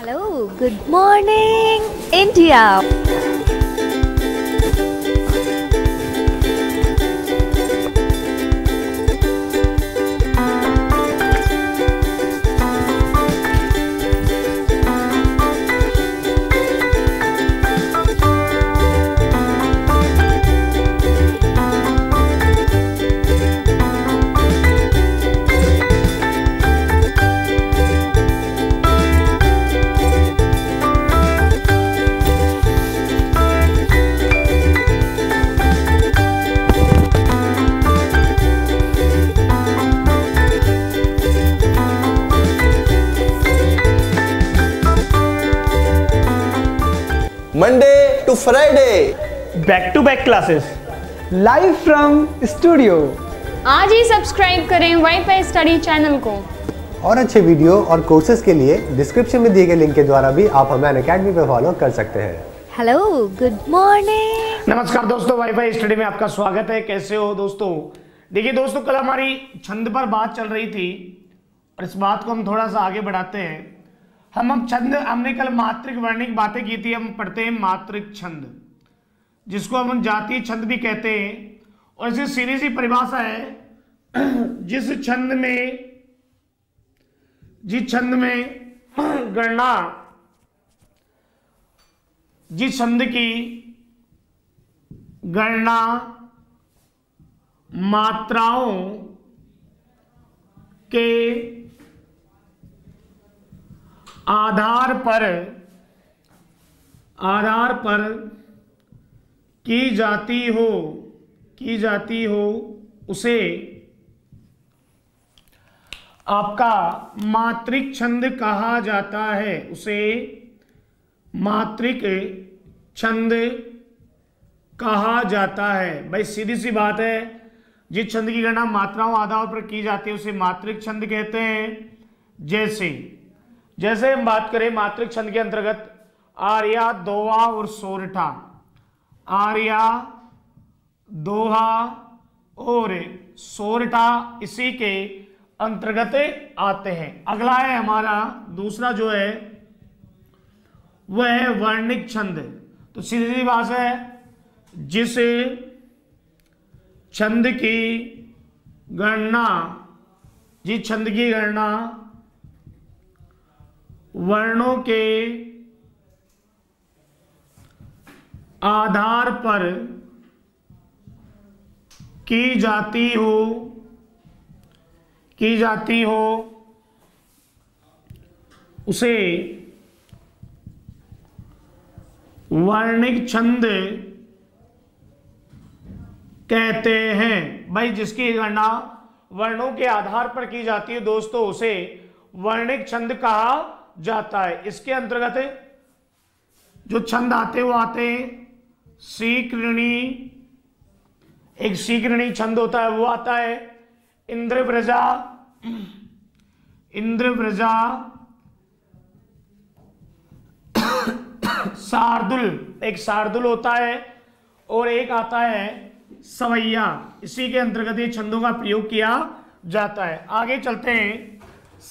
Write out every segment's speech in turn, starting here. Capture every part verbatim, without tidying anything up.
Hello, good morning India. Monday to Friday back to back classes live from studio. आज ही subscribe करें WiFi study channel को। और अच्छे वीडियो और कोर्सेज के लिए डिस्क्रिप्शन में दिए गए लिंक के द्वारा भी आप हमें अनअकैडमी पर फॉलो कर सकते हैं। हेलो, गुड मॉर्निंग, नमस्कार दोस्तों, वाईफाई स्टडी में आपका स्वागत है। कैसे हो दोस्तों? देखिए दोस्तों, कल हमारी छंद पर बात चल रही थी और इस बात को हम थोड़ा सा आगे बढ़ाते हैं। हम अब छंद, हमने कल मात्रिक वर्णिक बातें की थी, हम पढ़ते हैं मात्रिक छंद, जिसको हम जातीय छंद भी कहते हैं। और इसे सीधी सी परिभाषा है, जिस छंद में जिस छंद में गणना, जिस छंद की गणना मात्राओं के आधार पर आधार पर की जाती हो की जाती हो उसे आपका मात्रिक छंद कहा जाता है। उसे मात्रिक छंद कहा जाता है। भाई सीधी सी बात है, जिस छंद की गणना मात्राओं आधार पर की जाती है उसे मात्रिक छंद कहते हैं। जैसे जैसे हम बात करें मात्रिक छंद के अंतर्गत आर्या, दोहा और सोरठा, आर्या, दोहा और सोरठा इसी के अंतर्गत आते हैं। अगला है हमारा दूसरा जो है वह है वर्णिक छंद। तो सीधी बात है, जिस छंद की गणना जिस छंद की गणना वर्णों के आधार पर की जाती हो की जाती हो उसे वर्णिक छंद कहते हैं। भाई जिसकी गणना वर्णों के आधार पर की जाती है दोस्तों, उसे वर्णिक छंद कहा जाता है। इसके अंतर्गत जो छंद आते वो आते हैं सीकरणी, एक सीकरणी छंद होता है वो आता है, इंद्रव्रजा इंद्रव्रजा शार्दुल, एक शार्दुल होता है, और एक आता है सवैया। इसी के अंतर्गत ये छंदों का प्रयोग किया जाता है। आगे चलते हैं,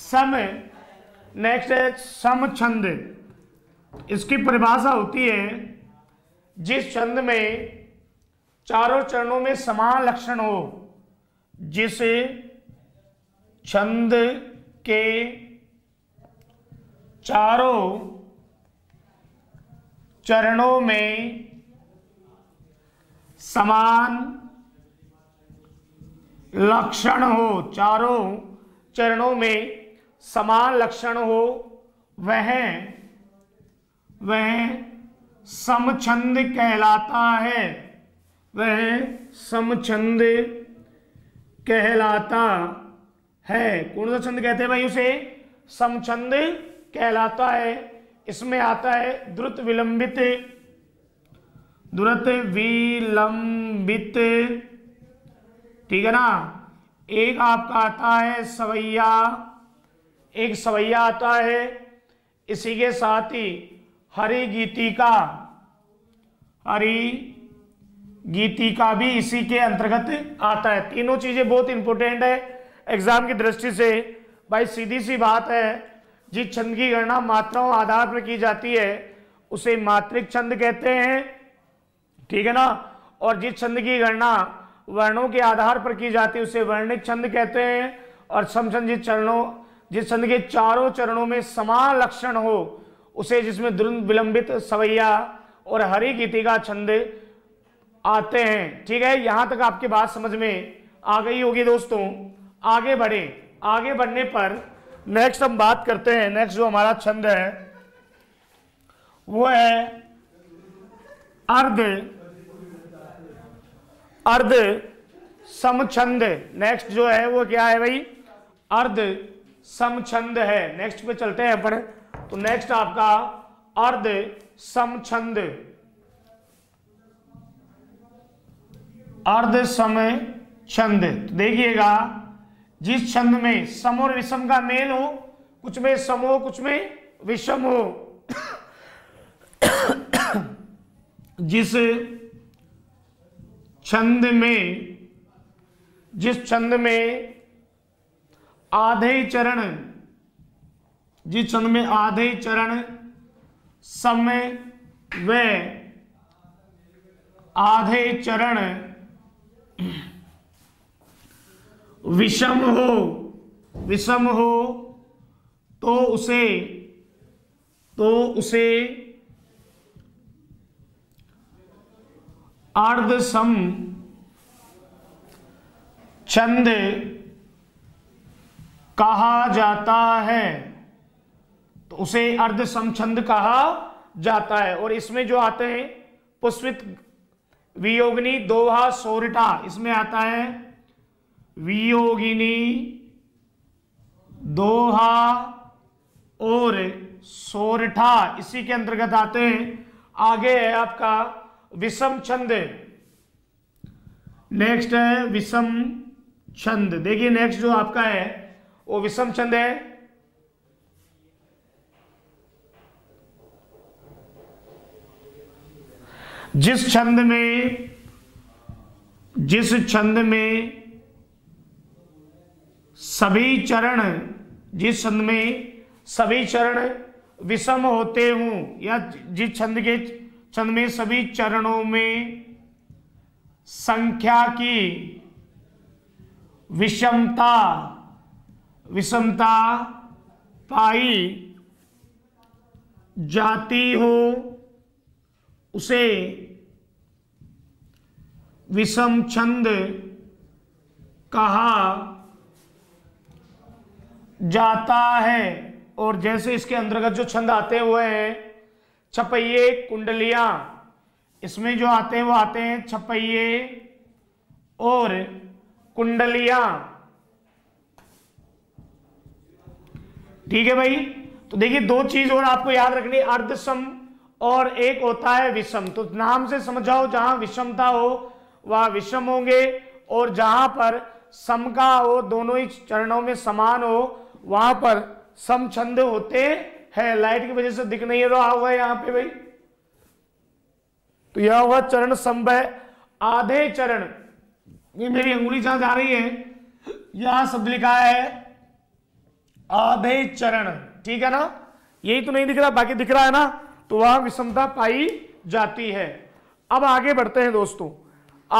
सम नेक्स्ट है सम छंद। इसकी परिभाषा होती है, जिस छंद में चारों चरणों में समान लक्षण हो, जिस छंद के चारों चरणों में समान लक्षण हो चारों चरणों में समान लक्षण हो, वह वह सम छंद कहलाता है। वह सम छंद कहलाता है। कौन सा छंद कहते हैं भाई? उसे सम छंद कहलाता है। इसमें आता है द्रुत विलंबित द्रुत विलंबित, ठीक है ना। एक आपका आता है सवैया, एक सवैया आता है। इसी के साथ ही हरिगीतिका हरिगीतिका भी इसी के अंतर्गत आता है। तीनों चीजें बहुत इंपॉर्टेंट है एग्जाम की दृष्टि से। भाई सीधी सी बात है, जिस छंद की गणना मात्राओं आधार पर की जाती है उसे मात्रिक छंद कहते हैं, ठीक है ना। और जिस छंद की गणना वर्णों के आधार पर की जाती है उसे वर्णिक छंद कहते हैं। और सम छंद जिस चरणों जिस छंद के चारों चरणों में समान लक्षण हो उसे, जिसमें द्रुत विलंबित, सवैया और हरिगीतिका छंद आते हैं, ठीक है। यहाँ तक आपकी बात समझ में आ गई होगी दोस्तों। आगे बढ़े, आगे बढ़ने पर नेक्स्ट हम बात करते हैं, नेक्स्ट जो हमारा छंद है वो है अर्ध अर्ध सम छंद। नेक्स्ट जो है वो क्या है भाई? अर्ध सम छंद है। नेक्स्ट पे चलते हैं अपन। तो नेक्स्ट आपका अर्ध सम छंद, अर्ध सम छंद। तो देखिएगा, जिस छंद में सम और विषम का मेल हो, कुछ में सम हो कुछ में विषम हो, जिस छंद में जिस छंद में आधे चरण जिस छंद में आधे चरण सम व आधे चरण विषम हो विषम हो तो उसे तो उसे अर्ध सम छंद कहा जाता है। तो उसे अर्ध सम छंद कहा जाता है। और इसमें जो आते हैं पुष्पित, वियोगिनी, दोहा, सोरठा, इसमें आता है वियोगिनी, दोहा और सोरठा, इसी के अंतर्गत आते हैं। आगे है आपका विषम छंद। नेक्स्ट है विषम छंद। देखिए नेक्स्ट जो आपका है वो विषम छंद है। जिस छंद में जिस छंद में सभी चरण जिस छंद में सभी चरण विषम होते हों, या जिस छंद के छंद में सभी चरणों में संख्या की विषमता विषमता पाई जाती हो उसे विषम छंद कहा जाता है। और जैसे इसके अंतर्गत जो छंद आते हुए हैं छपहिये, कुंडलियां, इसमें जो आते हैं वो आते हैं छपहिये और कुंडलियां, ठीक है भाई। तो देखिए दो चीज और आपको याद रखनी, अर्ध सम और एक होता है विषम। तो नाम से समझाओ, जहां विषमता हो वहां विषम होंगे, और जहां पर सम का हो, दोनों ही चरणों में समान हो, वहां पर सम छंद होते हैं। लाइट की वजह से दिख नहीं रहा होगा यहाँ पे भाई, तो यह हुआ चरण सम। आधे चरण, ये मेरी अंगुली जहां जा रही है यहां शब्द लिखा है आधे चरण, ठीक है ना। यही तो नहीं दिख रहा, बाकी दिख रहा है ना, तो वहां विषमता पाई जाती है। अब आगे बढ़ते हैं दोस्तों,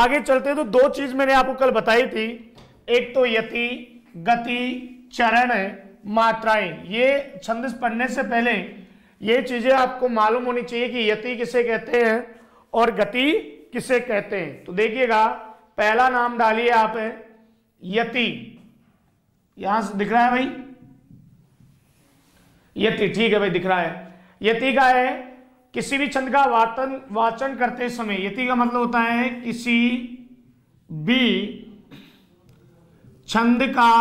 आगे चलते हैं। तो दो चीज मैंने आपको कल बताई थी, एक तो यति, गति, चरण, मात्राएं। ये छंद पढ़ने से पहले ये चीजें आपको मालूम होनी चाहिए कि यति किसे कहते हैं और गति किसे कहते हैं। तो देखिएगा, पहला नाम डालिए आप यति, यहां से दिख रहा है भाई यति, ठीक है भाई, दिख रहा है। यति का है किसी भी छंद का वाचन वाचन करते समय, यति का मतलब होता है किसी भी छंद का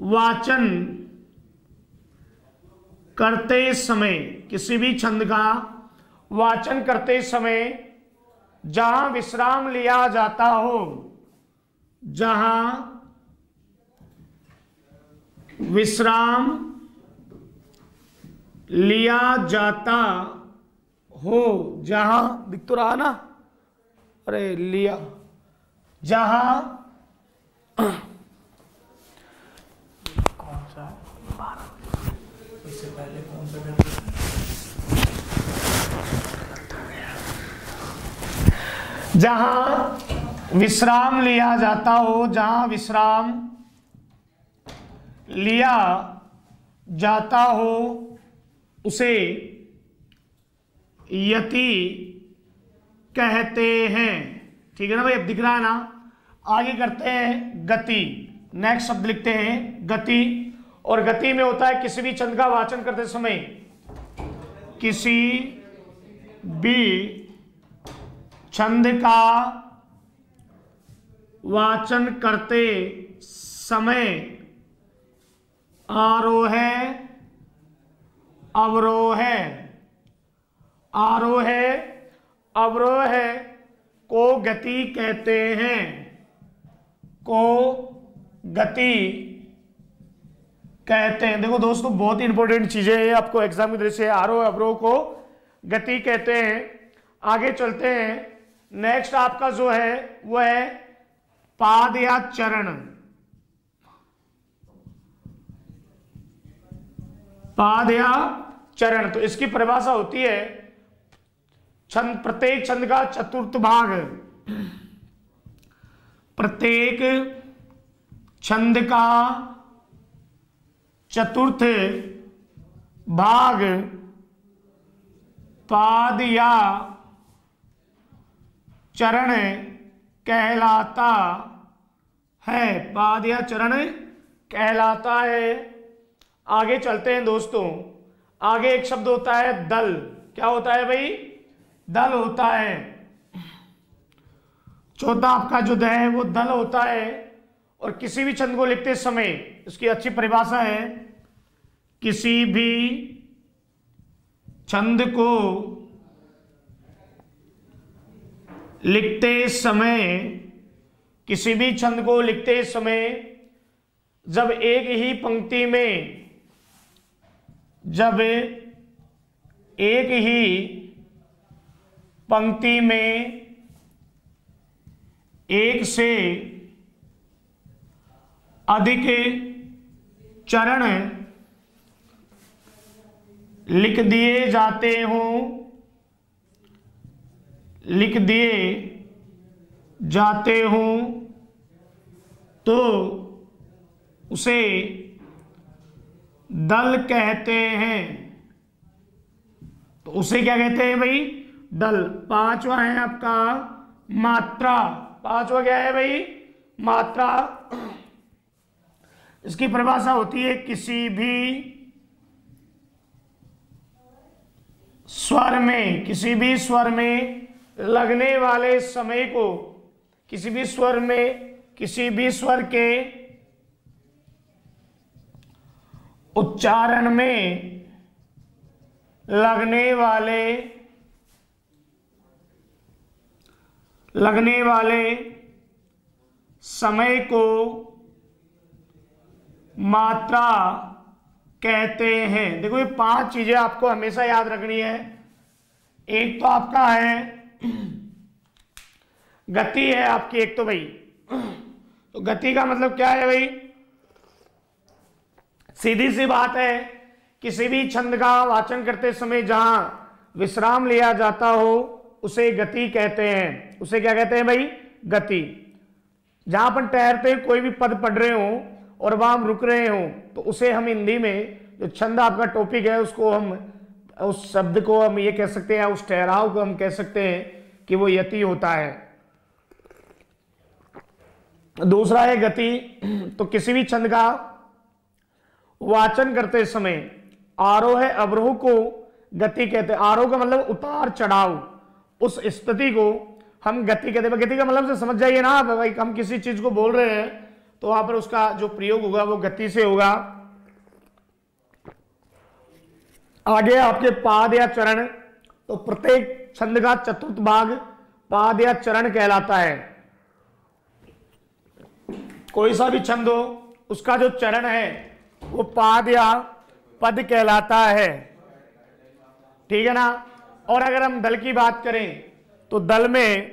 वाचन करते समय किसी भी छंद का वाचन करते समय जहां विश्राम लिया जाता हो जहां विश्राम लिया जाता हो जहां दिख तो रहा ना, अरे लिया जहां कौन सा इससे पहले कौन सा गण जहां विश्राम लिया जाता हो, जहां विश्राम लिया जाता हो उसे यति कहते हैं। ठीक है ना भाई, अब दिख रहा है ना। आगे करते हैं गति। नेक्स्ट शब्द लिखते हैं गति, और गति में होता है किसी भी छंद का वाचन करते समय किसी भी छंद का वाचन करते समय आरोह अवरोह, आरोह अवरोह को गति कहते हैं, को गति कहते हैं। देखो दोस्तों, बहुत ही इंपॉर्टेंट चीजें हैं, आपको एग्जाम की दृष्टि से आरोह अवरोह को गति कहते हैं। आगे चलते हैं। नेक्स्ट आपका जो है वो है पाद या चरण। पाद या चरण, तो इसकी परिभाषा होती है छंद, प्रत्येक छंद का चतुर्थ भाग, प्रत्येक छंद का चतुर्थ भाग पाद या चरण कहलाता है, पाद या चरण कहलाता है। आगे चलते हैं दोस्तों। आगे एक शब्द होता है दल। क्या होता है भाई? दल होता है। चौथा आपका जो द है वो दल होता है, और किसी भी छंद को लिखते समय इसकी अच्छी परिभाषा है किसी भी छंद को लिखते समय, किसी भी छंद को लिखते समय जब एक ही पंक्ति में, जब एक ही पंक्ति में एक से अधिक चरण लिख दिए जाते हों, लिख दिए जाते हों तो उसे दल कहते हैं। तो उसे क्या कहते हैं भाई? दल। पांचवा है आपका मात्रा। पांचवा क्या है भाई? मात्रा। इसकी परिभाषा होती है किसी भी स्वर में, किसी भी स्वर में लगने वाले समय को, किसी भी स्वर में, किसी भी स्वर के उच्चारण में लगने वाले, लगने वाले समय को मात्रा कहते हैं। देखो ये पांच चीजें आपको हमेशा याद रखनी है। एक तो आपका है गति है आपकी, एक तो भाई, तो गति का मतलब क्या है भाई? सीधी सी बात है, किसी भी छंद का वाचन करते समय जहां विश्राम लिया जाता हो उसे गति कहते हैं। उसे क्या कहते हैं भाई? गति। जहां अपन ठहरते कोई भी पद पढ़ रहे हो और वहां हम रुक रहे हो तो उसे हम हिंदी में, जो छंद आपका टॉपिक है उसको हम, उस शब्द को हम ये कह सकते हैं, उस ठहराव को हम कह सकते हैं कि वो यति होता है। दूसरा है गति, तो किसी भी छंद का वाचन करते समय आरोह अवरोह को गति कहते हैं। आरोह का मतलब उतार चढ़ाव, उस स्थिति को हम गति कहते हैं। गति का मतलब से समझ जाइए ना आप भाई, हम किसी चीज को बोल रहे हैं तो वहां पर उसका जो प्रयोग होगा वो गति से होगा। आगे आपके पाद या चरण, तो प्रत्येक छंद का चतुर्थ भाग पाद या चरण कहलाता है। कोई सा भी छंद हो उसका जो चरण है वो पाद या पद कहलाता है। ठीक है ना। और अगर हम दल की बात करें तो दल में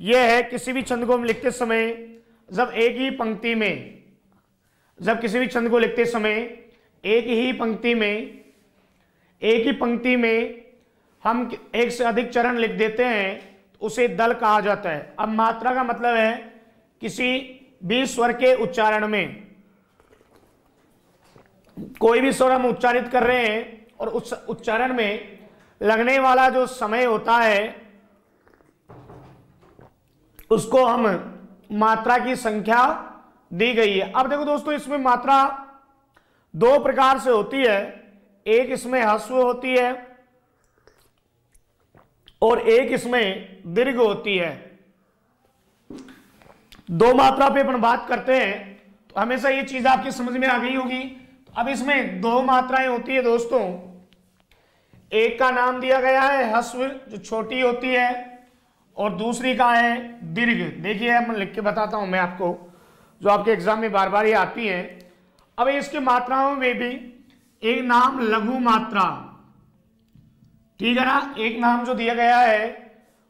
यह है किसी भी छंद को हम लिखते समय जब एक ही पंक्ति में, जब किसी भी छंद को लिखते समय एक ही पंक्ति में एक ही पंक्ति में हम एक से अधिक चरण लिख देते हैं तो उसे दल कहा जाता है। अब मात्रा का मतलब है किसी भी स्वर के उच्चारण में कोई भी स्वर हम उच्चारित कर रहे हैं और उस उच्चारण में लगने वाला जो समय होता है उसको हम मात्रा की संख्या दी गई है। अब देखो दोस्तों, इसमें मात्रा दो प्रकार से होती है, एक इसमें हस्व होती है और एक इसमें दीर्घ होती है। दो मात्रा पे अपन बात करते हैं तो हमेशा ये चीज आपकी समझ में आ गई होगी। तो अब इसमें दो मात्राएं होती है दोस्तों, एक का नाम दिया गया है हस्व जो छोटी होती है और दूसरी का है दीर्घ। देखिए मैं लिख के बताता हूं मैं आपको, जो आपके एग्जाम में बार बार ये आती है। अब इसकी मात्राओं में भी एक नाम लघु मात्रा, ठीक है ना, एक नाम जो दिया गया है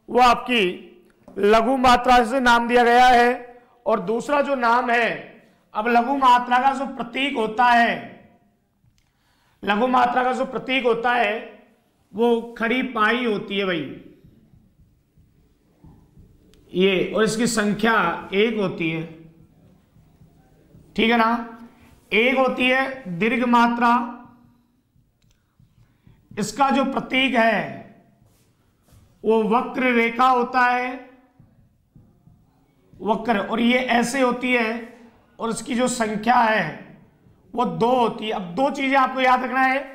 वो आपकी लघु मात्रा से नाम दिया गया है और दूसरा जो नाम है, अब लघु मात्रा का जो प्रतीक होता है, लघु मात्रा का जो प्रतीक होता है वो खड़ी पाई होती है भाई ये, और इसकी संख्या एक होती है, ठीक है ना। एक होती है दीर्घ मात्रा, इसका जो प्रतीक है वो वक्र रेखा होता है, वक्र, और ये ऐसे होती है और इसकी जो संख्या है वो दो होती है। अब दो चीजें आपको याद रखना है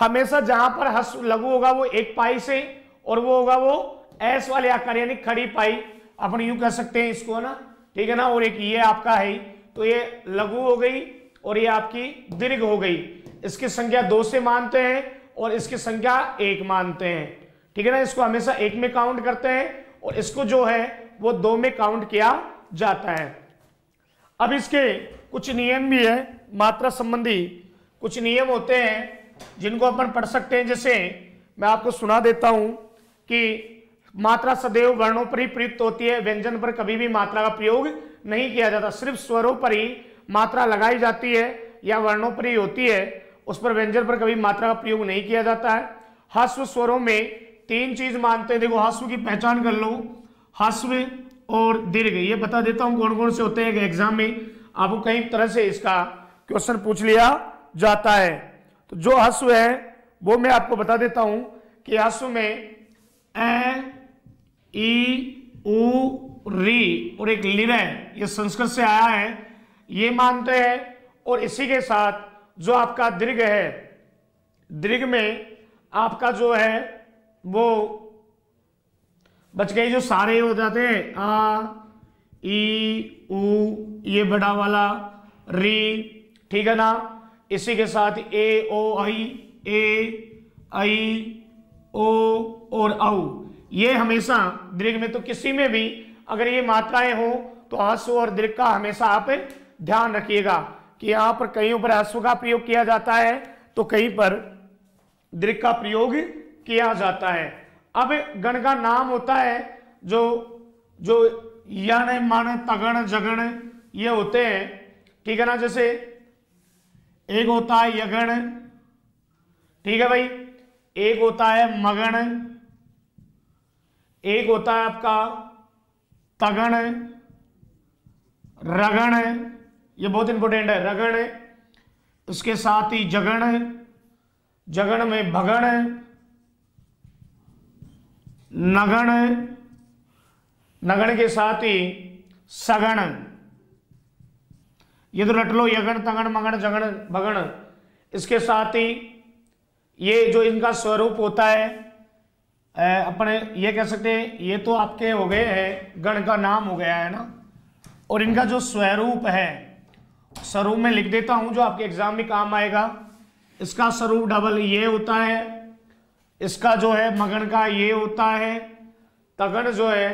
हमेशा, जहां पर हस्व लघु होगा वो एक पाई से और वो होगा वो एस वाले आकार यानी खड़ी पाई, अपन यूं कर सकते हैं इसको ना, ठीक है ना। और एक ये आपका है, तो ये लघु हो गई और ये आपकी दीर्घ हो गई। इसकी संख्या दो से मानते हैं और इसकी संख्या एक मानते हैं, ठीक है ना। इसको हमेशा एक में काउंट करते हैं और इसको जो है वो दो में काउंट किया जाता है। अब इसके कुछ नियम भी है, मात्रा संबंधी कुछ नियम होते हैं जिनको अपन पढ़ सकते हैं। जैसे मैं आपको सुना देता हूं कि मात्रा सदैव वर्णों पर ही प्रयुक्त होती है, व्यंजन पर कभी भी मात्रा का प्रयोग नहीं किया जाता, सिर्फ स्वरों पर ही मात्रा लगाई जाती है या वर्णों पर ही होती है, उस पर व्यंजन पर कभी मात्रा का प्रयोग नहीं किया जाता है। हस्व स्वरों में तीन चीज मानते हैं, देखो हस्व की पहचान कर लो, हस्व और दीर्घ, ये बता देता हूं कौन कौन से होते हैं, एग्जाम में आपको कई तरह से इसका क्वेश्चन पूछ लिया जाता है। तो जो हस्व है वो मैं आपको बता देता हूं कि हस्व में ए, ई, उ, री और एक लिर है, ये संस्कृत से आया है, ये मानते हैं। और इसी के साथ जो आपका दीर्घ है, दीर्घ में आपका जो है वो बच गए जो सारे हो जाते हैं, आ, ई, उ, ये बड़ा वाला, री, ठीक है ना। इसी के साथ ए, ओ, आई, ए, आई, ओ और औ, ये हमेशा दीर्घ में, तो किसी में भी अगर ये मात्राएं हो तो हस्व और दीर्घ का हमेशा आप ध्यान रखिएगा कि यहाँ पर कहीं पर हस्व का प्रयोग किया जाता है तो कहीं पर दीर्घ का प्रयोग किया जाता है। अब गण का नाम होता है जो जो याने माने तगण जगण ये होते हैं, ठीक है ना। जैसे एक होता है यगण, ठीक है भाई, एक होता है मगण, एक होता है आपका तगण, रगण, ये बहुत इंपॉर्टेंट है, रगण, उसके साथ ही जगण, जगण में भगण, नगण, नगण के साथ ही सगण, ये तो रट लो, यगण तगण मगण जगण भगण, इसके साथ ही ये जो इनका स्वरूप होता है अपने ये कह सकते हैं, ये तो आपके हो गए हैं, गण का नाम हो गया है ना। और इनका जो स्वरूप है, स्वरूप में लिख देता हूं जो आपके एग्जाम में काम आएगा, इसका स्वरूप डबल ये होता है, इसका जो है मगण का ये होता है, तगण जो है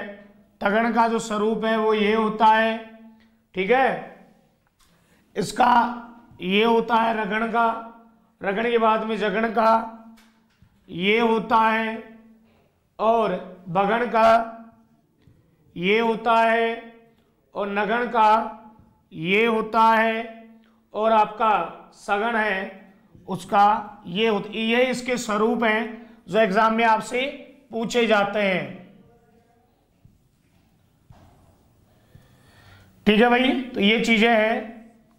तगण का जो स्वरूप है वो ये होता है, ठीक है, इसका ये होता है रगण का, रगण के बाद में जगण का ये होता है और भगण का ये होता है और नगण का ये होता है और आपका सगण है उसका ये होता, ये इसके स्वरूप हैं जो एग्जाम में आपसे पूछे जाते हैं। ठीक है भाई, तो ये चीजें हैं,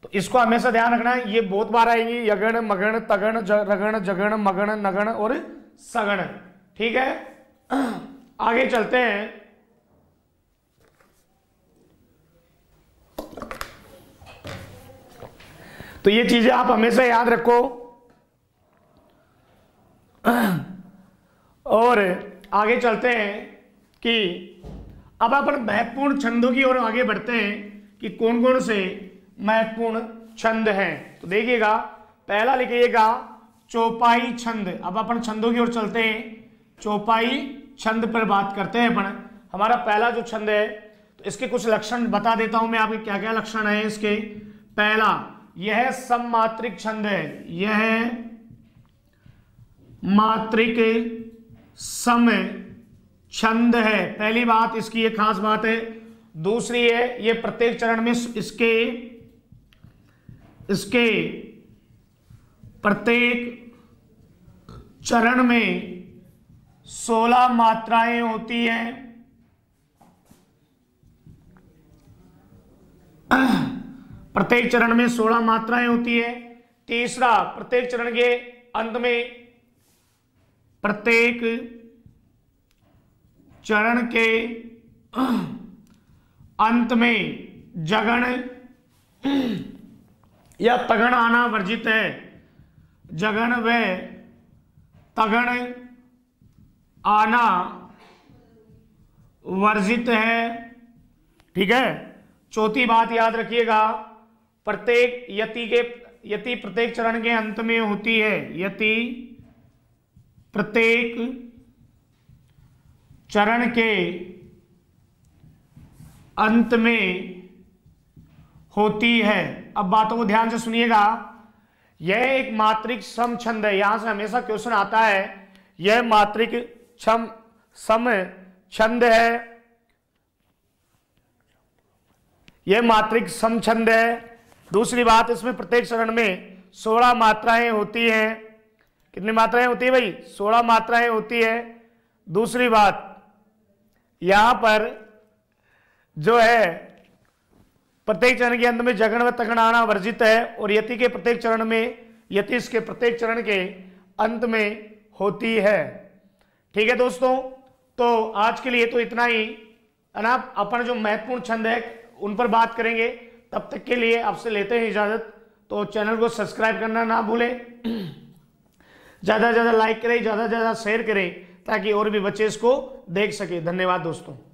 तो इसको हमेशा ध्यान रखना है। ये बहुत बार आएंगी, यगण, मगण, तगण, रगण, जगण, मगण, नगण और सगण। ठीक है, आगे चलते हैं। तो ये चीजें आप हमेशा याद रखो। और आगे चलते हैं कि अब अपन महत्वपूर्ण छंदों की ओर आगे बढ़ते हैं कि कौन कौन से महत्वपूर्ण छंद हैं। तो देखिएगा, पहला लिखिएगा चौपाई छंद। अब अपन छंदों की ओर चलते हैं, चौपाई छंद पर बात करते हैं। अपन हमारा पहला जो छंद है, तो इसके कुछ लक्षण बता देता हूं मैं आपके, क्या क्या लक्षण है इसके। पहला, यह सम मात्रिक छंद है। यह मात्रिक सम छंद है, पहली बात इसकी ये खास बात है। दूसरी है, ये प्रत्येक चरण में इसके इसके प्रत्येक चरण में सोलह मात्राएं होती हैं। प्रत्येक चरण में सोलह मात्राएं होती है। तीसरा, प्रत्येक चरण के अंत में, प्रत्येक चरण के अंत में जगण या तगण आना वर्जित है। जगण व तगण आना वर्जित है। ठीक है, चौथी बात याद रखिएगा, प्रत्येक यति के यति प्रत्येक चरण के अंत में होती है। यति प्रत्येक चरण के अंत में होती है। अब बातों को ध्यान से सुनिएगा। यह एक मात्रिक सम छंद है, यहां से हमेशा क्वेश्चन आता है। यह मात्रिक छम सम छंद है, यह मात्रिक सम छंद है। दूसरी बात, इसमें प्रत्येक चरण में सोलह मात्राएं होती हैं। कितनी मात्राएं होती है भाई? सोलह मात्राएं होती है। दूसरी बात, यहां पर जो है प्रत्येक चरण के अंत में जगण व तगण आना वर्जित है, और यति के प्रत्येक चरण में, यति इसके प्रत्येक चरण के अंत में होती है। ठीक है दोस्तों, तो आज के लिए तो इतना ही है ना। अपन जो महत्वपूर्ण छंद है उन पर बात करेंगे, तब तक के लिए आपसे लेते हैं इजाज़त। तो चैनल को सब्सक्राइब करना ना भूलें, ज़्यादा से ज़्यादा लाइक करें, ज़्यादा से ज़्यादा शेयर करें, ताकि और भी बच्चे इसको देख सके। धन्यवाद दोस्तों।